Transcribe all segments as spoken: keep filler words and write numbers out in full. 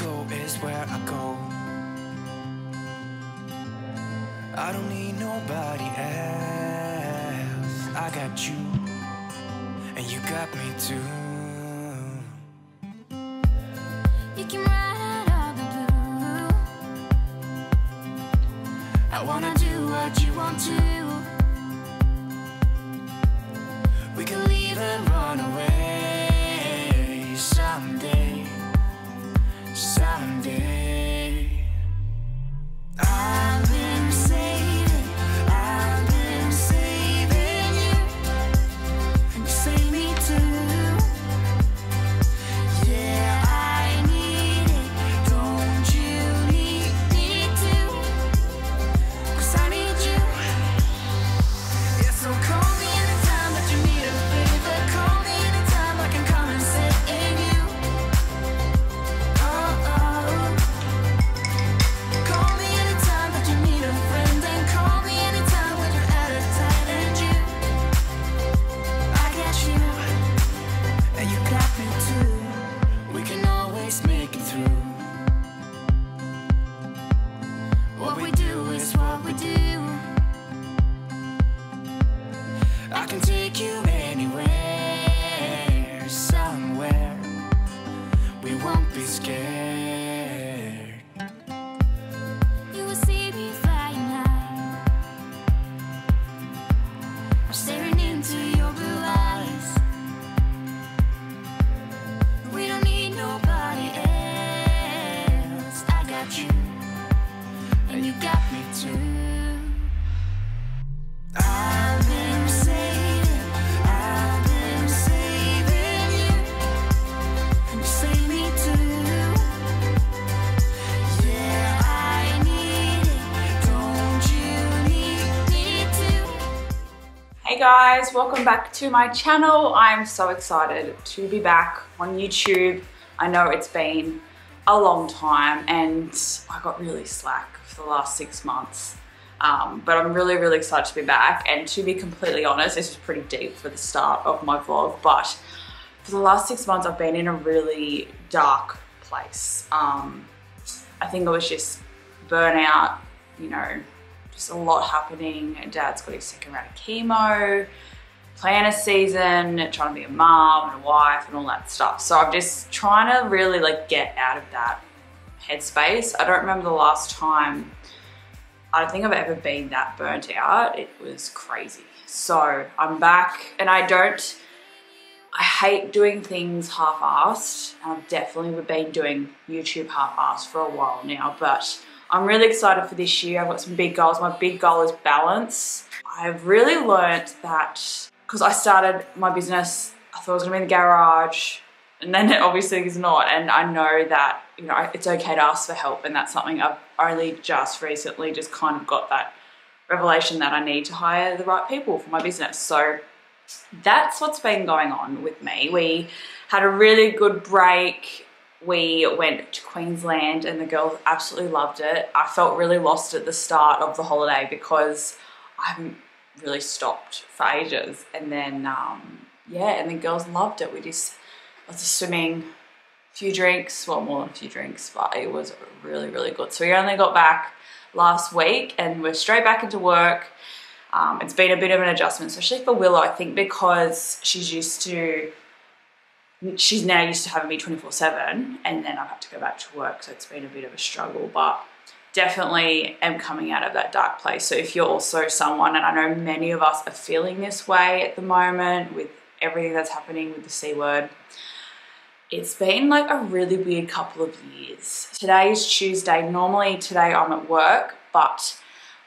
go is where I go. I don't need nobody else. I got you, and you got me too. You can ride out the blue. I wanna do what you want to. We can leave and run away someday. Someday. I've been saving, I've been saving you. You save me too. Yeah, I need it. Don't you need me too? Cause I need you. Yeah, so call me anytime that you need a favor. Call me anytime I can come and sit in you. Guys, welcome back to my channel. I'm so excited to be back on YouTube. I know it's been a long time and I got really slack for the last six months. Um, but I'm really, really excited to be back. And to be completely honest, this is pretty deep for the start of my vlog, but for the last six months, I've been in a really dark place. Um, I think it was just burnout, you know, just a lot happening. Dad's got his second round of chemo, planner season, trying to be a mom and a wife and all that stuff. So I'm just trying to really like get out of that headspace. I don't remember the last time I don't think I've ever been that burnt out. It was crazy. So I'm back and I don't, I hate doing things half-assed. I've definitely been doing YouTube half-assed for a while now, but I'm really excited for this year. I've got some big goals. My big goal is balance. I've really learned that because I started my business, I thought it was gonna be in the garage, and then it obviously is not. And I know that, you know, it's okay to ask for help, and that's something I've only just recently just kind of got that revelation that I need to hire the right people for my business. So that's what's been going on with me. We had a really good break. We went to Queensland and the girls absolutely loved it. I felt really lost at the start of the holiday because I haven't really stopped for ages. And then, um, yeah, and the girls loved it. We just, I was just swimming, a few drinks, well, more than a few drinks, but it was really, really good. So we only got back last week and we're straight back into work. Um, it's been a bit of an adjustment, especially for Willow, I think, because she's used to, she's now used to having me twenty-four seven, and then I've had to go back to work, so it's been a bit of a struggle, but definitely am coming out of that dark place. So if you're also someone, and I know many of us are feeling this way at the moment with everything that's happening with the C word, it's been like a really weird couple of years. Today is Tuesday. Normally today I'm at work, but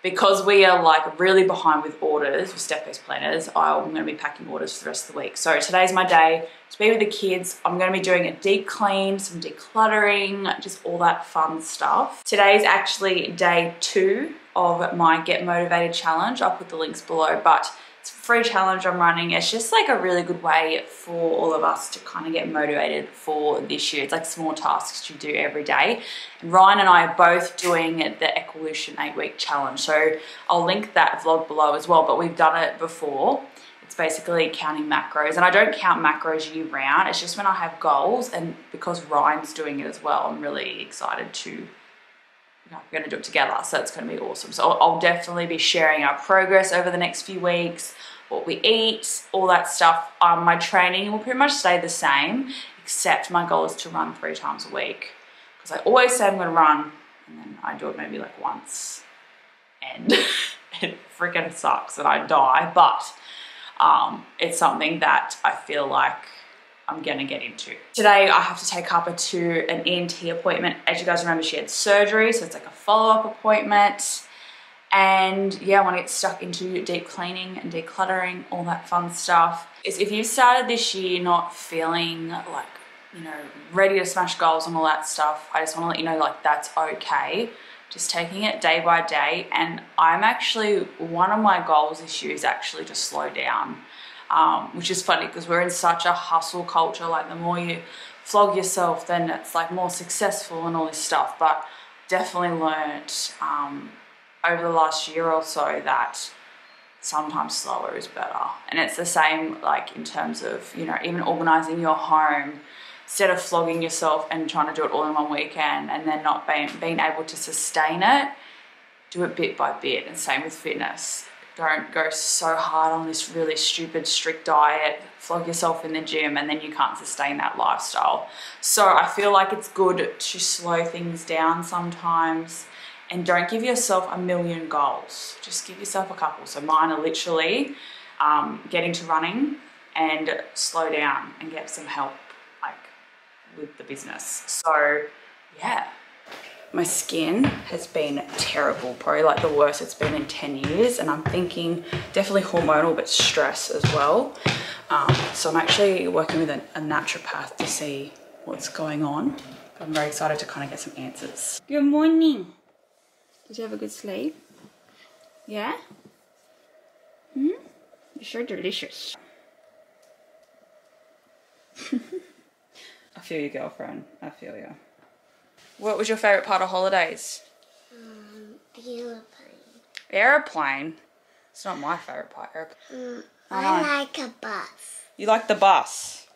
because we are like really behind with orders, with step-based planners, I'm gonna be packing orders for the rest of the week. So today's my day to be with the kids. I'm gonna be doing a deep clean, some decluttering, just all that fun stuff. Today's actually day two of my Get Motivated challenge. I'll put the links below, but it's a free challenge I'm running. It's just like a really good way for all of us to kind of get motivated for this year. It's like small tasks you do every day. And Ryan and I are both doing the Equolution eight week challenge. So I'll link that vlog below as well, but we've done it before. It's basically counting macros, and I don't count macros year round. It's just when I have goals, and because Ryan's doing it as well, I'm really excited to, you know, we're gonna do it together, so it's gonna be awesome. So I'll, I'll definitely be sharing our progress over the next few weeks, what we eat, all that stuff. Um, my training will pretty much stay the same, except my goal is to run three times a week, because I always say I'm gonna run, and then I do it maybe like once, and it freaking sucks and I die, but um, it's something that I feel like I'm gonna get into. Today I have to take Harper to an E N T appointment. As you guys remember, she had surgery, so it's like a follow-up appointment. And yeah, I wanna get stuck into deep cleaning and decluttering, all that fun stuff. Is if you started this year not feeling like, you know, ready to smash goals and all that stuff, I just wanna let you know, like, that's okay. Just taking it day by day, and I'm actually, one of my goals this year is actually to slow down, um, which is funny because we're in such a hustle culture. Like, the more you flog yourself, then it's like more successful and all this stuff. But definitely learnt um, over the last year or so that sometimes slower is better, and it's the same like in terms of, you know, even organising your home. Instead of flogging yourself and trying to do it all in one weekend and then not being, being able to sustain it, do it bit by bit. And same with fitness. Don't go so hard on this really stupid, strict diet, flog yourself in the gym, and then you can't sustain that lifestyle. So I feel like it's good to slow things down sometimes, and don't give yourself a million goals. Just give yourself a couple. So mine are literally um, getting to running and slow down and get some help with the business. So yeah, my skin has been terrible, probably like the worst it's been in ten years, and I'm thinking definitely hormonal, but stress as well. Um, so I'm actually working with a, a naturopath to see what's going on. I'm very excited to kind of get some answers. Good morning. Did you have a good sleep? Yeah? Hmm? You're sure delicious. I feel your girlfriend. I feel you. What was your favourite part of holidays? Um, aeroplane. Aeroplane? It's not my favourite part. Mm, I, I like a bus. You like the bus?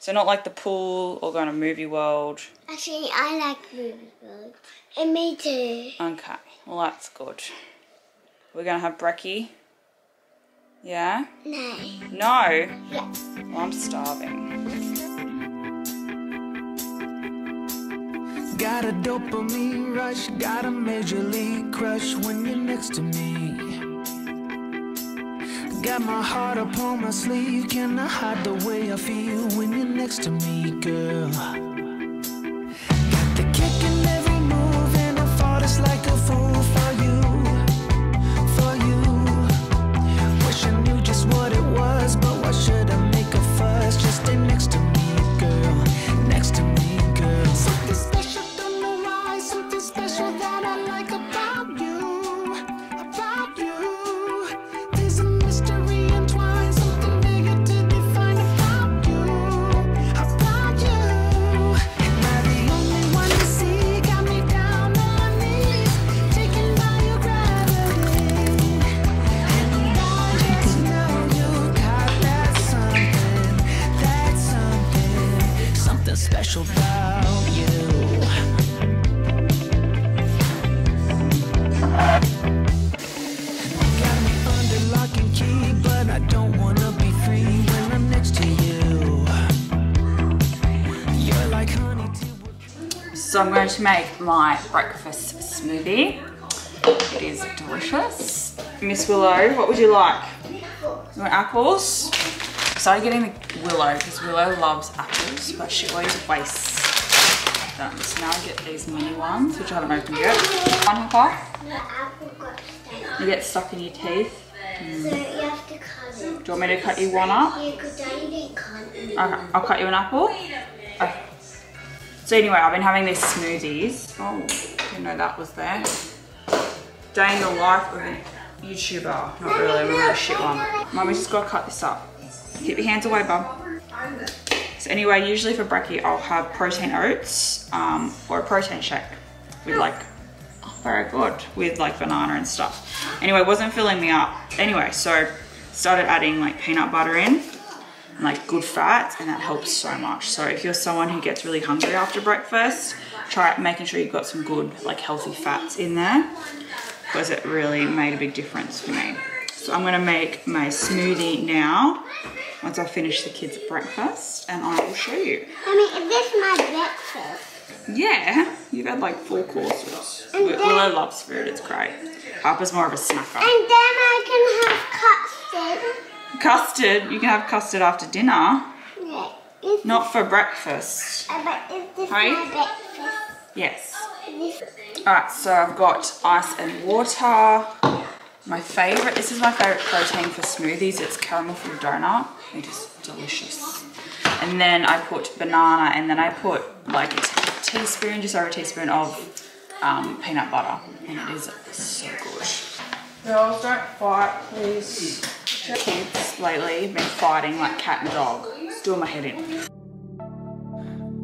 So not like the pool or going to Movie World? Actually, I like Movie World. And me too. Okay. Well, that's good. We're going to have brekkie? Yeah? No. No? Yes. Well, I'm starving. Got a dopamine rush, got a major league crush when you're next to me. Got my heart upon my sleeve, can I hide the way I feel when you're next to me, girl? Got the kick in every move, and I fought just like a fool for you, for you. Wish I knew just what it was, but why should I make a fuss? Just stay next to me, girl, next to me, girl. Something special. So I'm going to make my breakfast smoothie. It is delicious. Miss Willow, what would you like? You want apples? So I'm getting the Willow because Willow loves apples, but she always wastes them. So now I get these mini ones, which I haven't opened yet. One half. You get stuck in your teeth. Mm. So you have to cut it. Do you want me to cut you one up? Yeah, because I didn't cut it. Okay, I'll cut you an apple. Okay. So anyway, I've been having these smoothies. Oh, didn't know that was there. Day in the life of a YouTuber. Not really, I'm a really shit one. Mum, we just gotta cut this up. Keep your hands away, bub. So anyway, usually for brekkie, I'll have protein oats um, or a protein shake with like, oh, very good, with like banana and stuff. Anyway, it wasn't filling me up. Anyway, so started adding like peanut butter in and like good fats, and that helps so much. So if you're someone who gets really hungry after breakfast, try making sure you've got some good like healthy fats in there, because it really made a big difference for me. So I'm gonna make my smoothie now once I finish the kids' breakfast, and I will show you. Mommy, is this my breakfast? Yeah, you've had like four courses. And Willow then, loves food, it's great. Harper's more of a snacker. And then I can have custard. Custard? You can have custard after dinner? Yeah. Not for breakfast. Uh, but is this Hi? my breakfast? Yes. Alright, so I've got ice and water. My favourite, this is my favourite protein for smoothies. It's caramel from donut. It is delicious. And then I put banana, and then I put like a teaspoon, just over a teaspoon of um, peanut butter, and it is so good. Girls, don't fight, please. Kids lately have been fighting like cat and dog. It's doing my head in.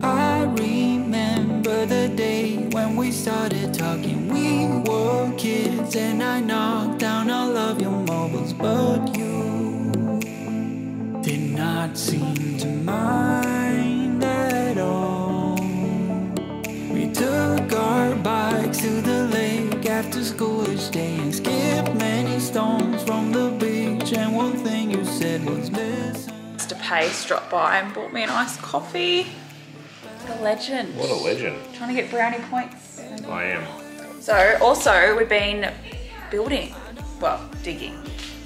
I remember the day when we started talking. We were kids, and I knocked down all of your marbles, but you did not seem to mind at all. Took our bike to the lake after school each day, and skipped many stones from the beach, and one thing you said was missing. Mister Pace dropped by and bought me an iced coffee. What a legend. What a legend. Trying to get brownie points. I am. So also we've been building, well digging,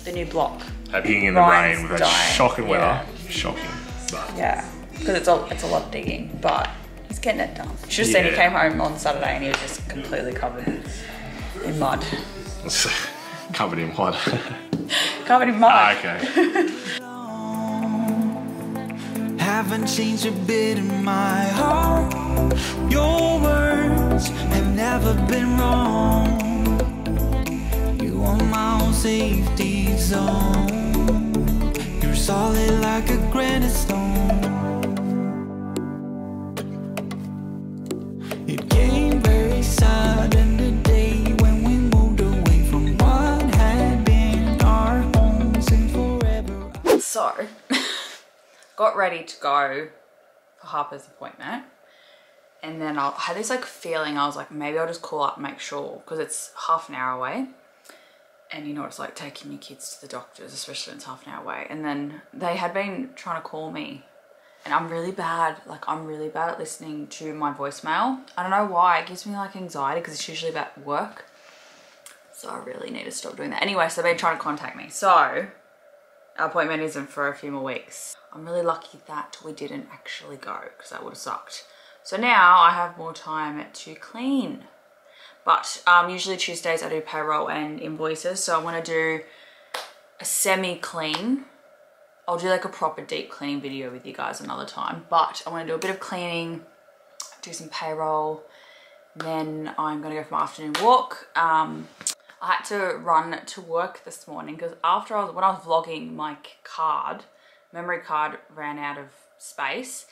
the new block. Digging in the rain with that shocking weather. Yeah. Shocking. But. Yeah, because it's a, it's a lot of digging, but getting it done. You should have yeah. seen he came home on Saturday and he was just completely covered in mud. Covered in mud? Covered in mud. Ah, okay. Haven't changed a bit in my heart. Your words have never been wrong. You are my own safety zone. You're solid like a granite stone. So, got ready to go for Harper's appointment, and then I'll, I had this like feeling, I was like, maybe I'll just call up and make sure, because it's half an hour away, and you know it's like taking your kids to the doctors, especially when it's half an hour away. And then they had been trying to call me, and I'm really bad, like I'm really bad at listening to my voicemail. I don't know why, it gives me like anxiety, because it's usually about work, so I really need to stop doing that. Anyway, so they've been trying to contact me, so our appointment isn't for a few more weeks. I'm really lucky that we didn't actually go, because that would have sucked. So now I have more time to clean. But um, usually Tuesdays I do payroll and invoices, so I want to do a semi-clean. I'll do like a proper deep cleaning video with you guys another time, but I want to do a bit of cleaning, do some payroll, then I'm going to go for my afternoon walk. Um, I had to run to work this morning because after I was, when I was vlogging, my card, memory card ran out of space.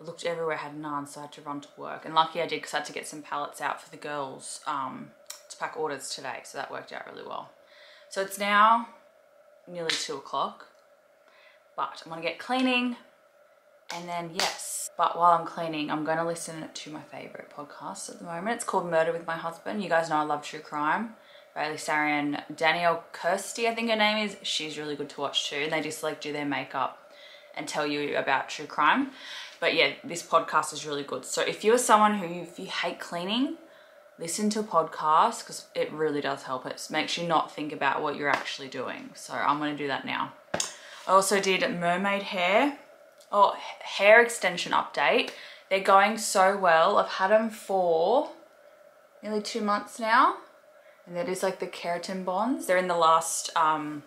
I looked everywhere, had none, so I had to run to work. And lucky I did, because I had to get some pallets out for the girls um, to pack orders today. So that worked out really well. So it's now nearly two o'clock, but I'm gonna get cleaning and then yes. But while I'm cleaning, I'm gonna listen to my favorite podcast at the moment. It's called Murder with My Husband. You guys know I love true crime. Bailey Sarian, Danielle Kirsty, I think her name is, she's really good to watch too. And they just like do their makeup and tell you about true crime. But yeah, this podcast is really good. So if you're someone who, if you hate cleaning, listen to a podcast, because it really does help. It makes you not think about what you're actually doing. So I'm going to do that now. I also did mermaid hair, oh, hair extension update. They're going so well. I've had them for nearly two months now. And that is like the keratin bonds. They're in the last um,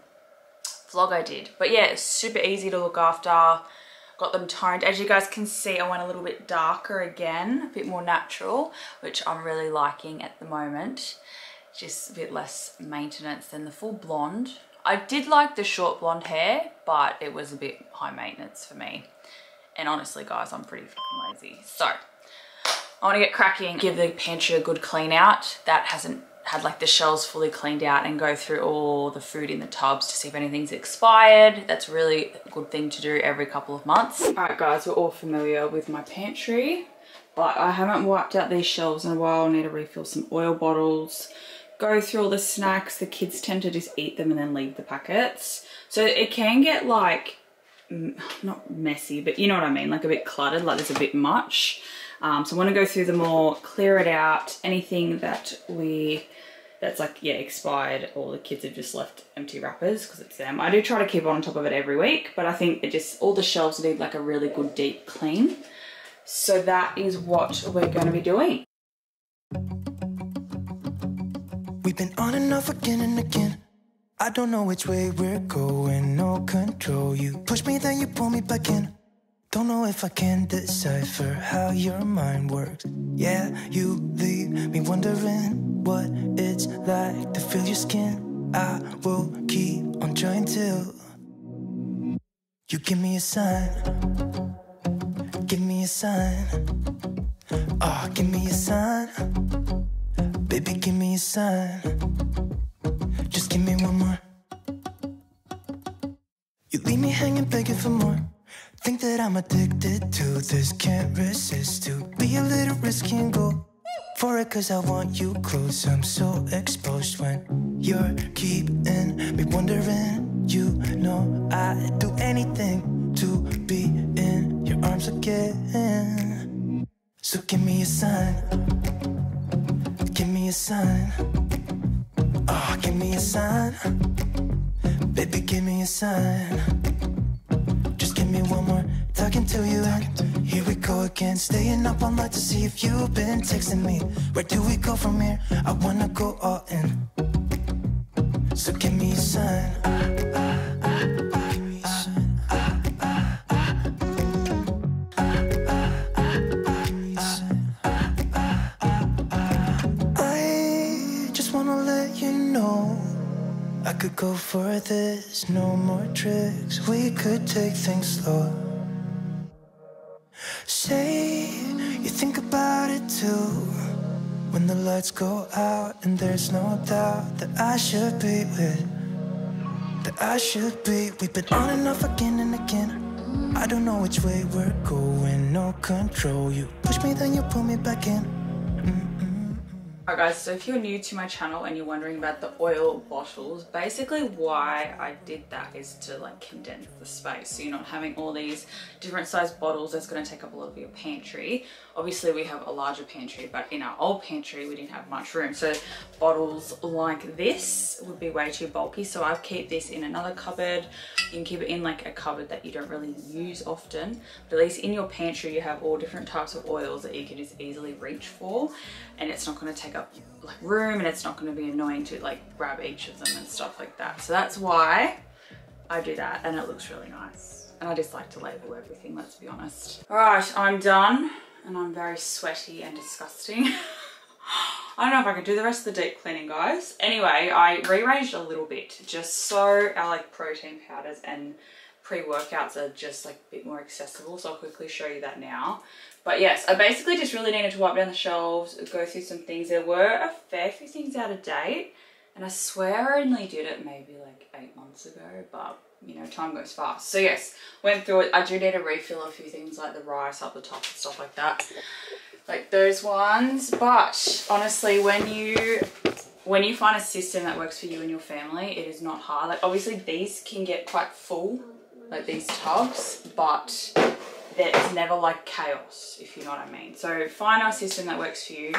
vlog I did. But yeah, it's super easy to look after. Got them toned. As you guys can see, I went a little bit darker again, a bit more natural, which I'm really liking at the moment. Just a bit less maintenance than the full blonde. I did like the short blonde hair, but it was a bit high maintenance for me. And honestly, guys, I'm pretty fucking lazy. So I want to get cracking, give the pantry a good clean out. That hasn't had like the shelves fully cleaned out and go through all the food in the tubs to see if anything's expired. That's really a good thing to do every couple of months. All right guys, we're all familiar with my pantry, but I haven't wiped out these shelves in a while. I need to refill some oil bottles, go through all the snacks. The kids tend to just eat them and then leave the packets. So it can get like, not messy, but you know what I mean, like a bit cluttered, like there's a bit much. Um, so I want to go through them all, clear it out, anything that we, that's like, yeah, expired, or the kids have just left empty wrappers because it's them. I do try to keep on top of it every week, but I think it just, all the shelves need like a really good deep clean. So that is what we're going to be doing. We've been on and off again and again. I don't know which way we're going, no control. You push me, then you pull me back in. Don't know if I can decipher how your mind works. Yeah, you leave me wondering what it's like to feel your skin. I will keep on trying till you give me a sign. Give me a sign. Oh, give me a sign. Baby, give me a sign. Just give me one more. You leave me hanging, begging for more. Think that I'm addicted to this, can't resist. To be a little risky and go for it, cause I want you close. I'm so exposed when you're keeping me wondering. You know I'd do anything to be in your arms again. So give me a sign. Give me a sign. Oh, give me a sign. Baby, give me a sign. Just give me one more. Talking to you, here we go again. Staying up all night to see if you've been texting me. Where do we go from here? I wanna go all in. So give me a sign. Give me a sign. I just wanna let you know I could go for this, no more tricks. We could take things slow. Say you think about it too. When the lights go out and there's no doubt that I should be with, that I should be. We've been on and off again and again. I don't know which way we're going, no control. You push me, then you pull me back in. Alright guys, so if you're new to my channel and you're wondering about the oil bottles, basically why I did that is to like condense the space, so you're not having all these different size bottles that's going to take up a lot of your pantry. Obviously we have a larger pantry, but in our old pantry we didn't have much room, so bottles like this would be way too bulky. So I keep this in another cupboard. You can keep it in like a cupboard that you don't really use often, but at least in your pantry you have all different types of oils that you can just easily reach for, and it's not going to take up like room, and it's not going to be annoying to like grab each of them and stuff like that. So that's why I do that, and it looks really nice, and I just like to label everything, let's be honest. All right, I'm done, and I'm very sweaty and disgusting. I don't know if I can do the rest of the deep cleaning, guys. Anyway, I rearranged a little bit just so our like protein powders and pre-workouts are just like a bit more accessible, so I'll quickly show you that now. But yes, I basically just really needed to wipe down the shelves, go through some things. There were a fair few things out of date, and I swear I only did it maybe like eight months ago, but you know, time goes fast. So yes, went through it. I do need to refill a few things like the rice up the top and stuff like that, like those ones. But honestly, when you When you find a system that works for you and your family, it is not hard. Like obviously these can get quite full, like these tubs, but that's never like chaos, if you know what I mean. So find a system that works for you.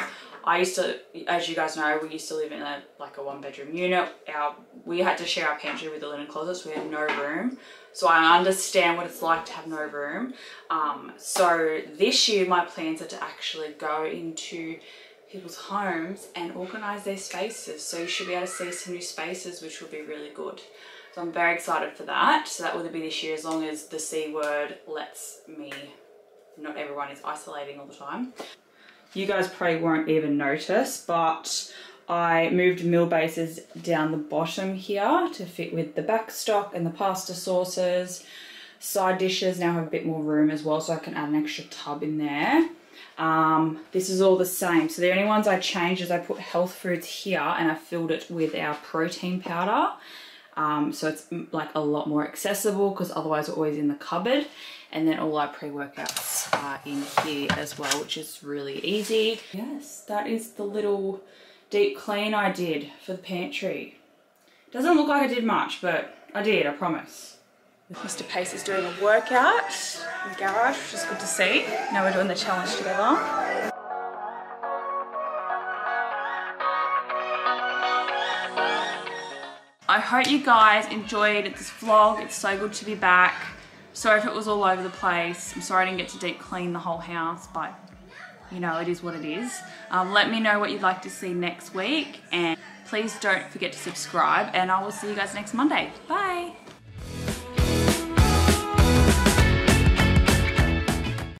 I used to, as you guys know, we used to live in a like a one bedroom unit. Our we had to share our pantry with the linen closets. We had no room, so I understand what it's like to have no room. Um, so this year my plans are to actually go into people's homes and organize their spaces. So you should be able to see some new spaces, which will be really good. So I'm very excited for that. So that will be this year, as long as the C word lets me, not everyone is isolating all the time. You guys probably won't even notice, but I moved meal bases down the bottom here to fit with the back stock and the pasta sauces. Side dishes now have a bit more room as well, so I can add an extra tub in there. Um, this is all the same. So the only ones I changed is I put health foods here and I filled it with our protein powder. Um, so it's like a lot more accessible, because otherwise we're always in the cupboard. And then all our pre-workouts are in here as well, which is really easy. Yes, that is the little deep clean I did for the pantry. Doesn't look like I did much, but I did, I promise. Mister Pace is doing a workout in the garage, which is good to see. Now we're doing the challenge together. I hope you guys enjoyed this vlog. It's so good to be back. Sorry if it was all over the place. I'm sorry I didn't get to deep clean the whole house, but you know, it is what it is. Um, let me know what you'd like to see next week, and please don't forget to subscribe, and I will see you guys next Monday. Bye.